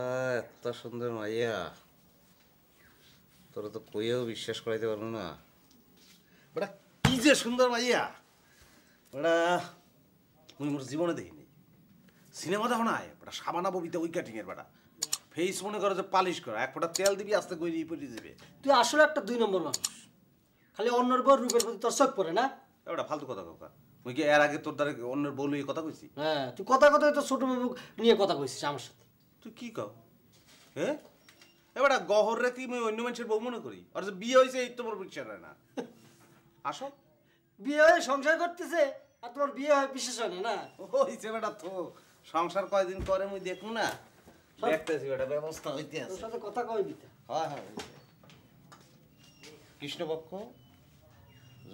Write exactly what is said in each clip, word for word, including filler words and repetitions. আরে এত সুন্দর মাইয়া তোরা তো কইও বিশ্বাস করাইতে পারলো না বড়া কি যে সুন্দর মাইয়া বড়া মুই মোর জীবনে দেখিনি সিনেমা দেখো না বড়া সাবানা ববিতা ওই কাটিং এর বড়া ফেস মনে করে যে পালিশ করা এক ফোঁটা তেল দিবি আস্তে কই রি পড়ে যাবে তুই আসলে একটা দুই নম্বর মানুষ খালি অন্যর বর রূপের প্রতি তোর শক পড়ে না এবড়া ফালতু কথা কাকা মুই কি এর আগে তোর দারে অন্যর বলই কথা কইছি হ্যাঁ তুই কথা কথা তো ছোট বাবু নিয়ে কথা কইছিস আমার সাথে तू की कहो हैं ये बड़ा गौहर रहती मैं उन्नमें चल बहुमन करी और जब बीए से इतना मोर बिचर है ना आशा बीए संसार करते से अतुल बीए विशेष है ना ओ इसे बड़ा तो संसार कोई दिन करे मुझे देखूँ ना देखते सी बड़ा व्यवस्था होती है उसका तो कोता कोई बीता हाँ हाँ कृष्ण बक्को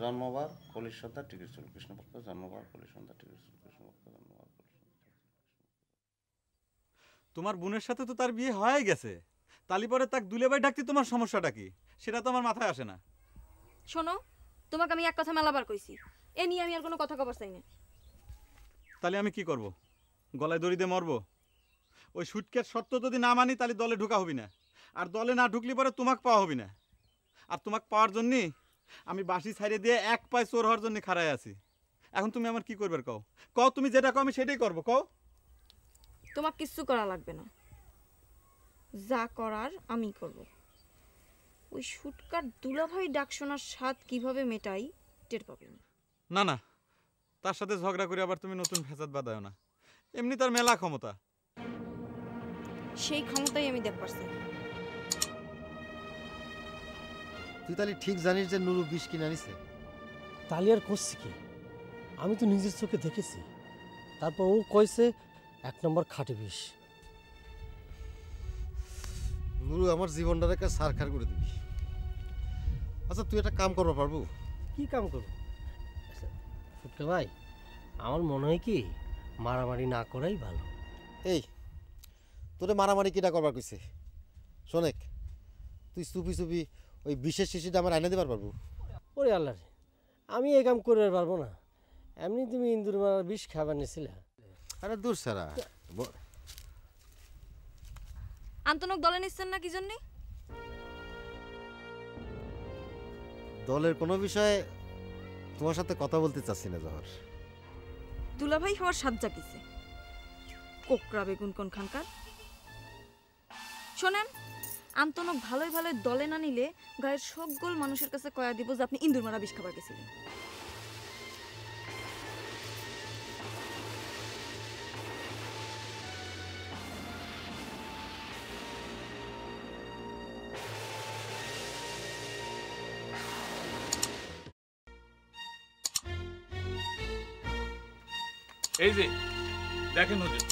जानवर कोलिशंदा टिकर्सुल कृष्ण बक्को जानवर कोलिशंदा टिकर्सुल তোমার বোনের সাথে তো তার বিয়ে হয়ে গেছে তালি পরে তাক দুলেবাই ডাকতে তোমার সমস্যাটা কি সেটা তো আমার মাথায় আসে না শোনো তোমাকে আমি এক কথা মেলাবার কইছি এ নিয়ে আমি আর কোনো কথা কবার চাই না তাহলে আমি কি করব গলায় দড়ি দিয়ে মরব ওই শুটকের শর্ত যদি না মানি তাহলে দলে ঢোকা হবি না আর দলে না ঢুকলি পরে তোমাক পাওয়া হবি না আর তোমাক পাওয়ার জন্য আমি বাঁশি ছাইড়ে দিয়ে এক পায়ে চোর হওয়ার জন্য খাড়ায় আছি এখন তুমি আমার কি করবে কও কও তুমি যেটা কও আমি সেটাই করব কও তোমাক কিছু করা লাগবে না যা করার আমি করব ওই শুটকার দুলাভাই ডাকশোনার স্বাদ কিভাবে মেটাই টের পাবে না না তার সাথে ঝগড়া করে আবার তুমি নতুন ফ্যাসাদ বাঁধায়ো না এমনি তার মেলা ক্ষমতা সেই ক্ষমতাই আমি দেখ পারছি তুই তালি ঠিক জানিস যে নুরু বিষ কিনে আনিছে তালি আর করছি কি আমি তো নিজের চোখে দেখেছি তারপর ও কইছে এক নম্বর খাটি বিষ নুরু আমার জীবনটাকে সারখার করে দিবি আচ্ছা তুই একটা কাম করবা পারবো কি কাম করবো ফুটকা ভাই আমার মনে হয় কি মারামারি না করাই ভালো এই তোরে মারামারি কিটা করবার কইছে শোনেক তুই চুপি চুপি ওই বিশেষ শিশিটা আমার আইনে দেবার পারবো ওরে আল্লাহ রে আমি এই কাম করে পারবো না এমনি তুমি ইন্দুর মারার বিষ খাবার নিয়েছিলে আরে দূর সারা আন্তনক দলে নিছেন না কি জন্য দলের কোন বিষয়ে তোমার সাথে কথা বলতে চাচ্ছি না জহর দুলা ভাই হওয়ার সাজ জাগিছে কোকরা বেগুন কোন খানকার শুনেন আন্তনক ভালোই ভালোই দলে না নিলে গায়ের সকল মানুষের কাছে কয়া দিব যে আপনি ইন্দুর মারা বিষ খাবার গেছিলেন এই যে দেখেন হুজুর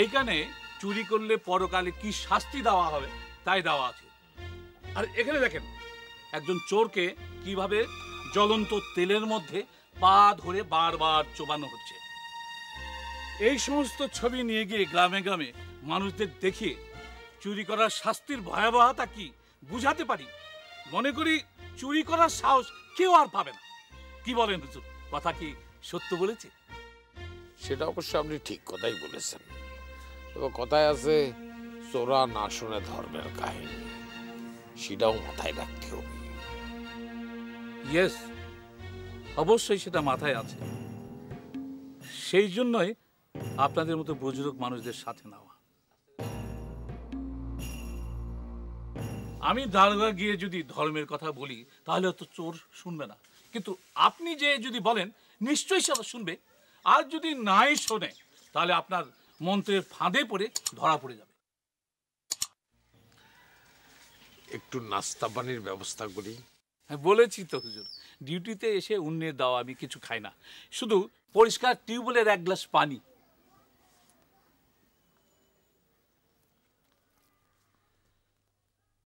এইখানে চুরি করলে পরকালে কি শাস্তি দেওয়া হবে তাই দেওয়া আছে আর এখানে দেখেন একজন চোরকে কিভাবে জ্বলন্ত তেলের মধ্যে পা ধরে বারবার চোবানো হচ্ছে এই সমস্ত ছবি নিয়ে গিয়ে গ্রামে গ্রামে মানুষদের দেখিয়ে চুরি করার শাস্তির ভয়াবহতা কি বুঝাতে পারি মনে করি চুরি করার সাহস কেউ আর পাবে না কি বলেন হুজুর কথা কি সত্য বলেছে সেটা অবশ্য আপনি ঠিক কথাই বলেছেন তবে কথায় আছে চোরা না শুনে ধর্মের কাহিনী সেটাও মাথায় রাখতে হবে ইয়েস অবশ্যই সেটা মাথায় আছে সেই জন্যই আপনাদের মতো বুজুর্গ মানুষদের সাথে নেওয়া আমি দারগা গিয়ে যদি ধর্মের কথা বলি তাহলে তো চোর শুনবে না কিন্তু আপনি যে যদি বলেন নিশ্চয়ই সেটা শুনবে আর যদি নাই শোনে তাহলে আপনার মন্ত্রের ফাঁদে পড়ে ধরা পড়ে যাবে একটু নাস্তা পানির ব্যবস্থা করি হ্যাঁ বলেছি তো হুজুর ডিউটিতে এসে উন্নে দাও আমি কিছু খাই না শুধু পরিষ্কার টিউবওয়েলের এক গ্লাস পানি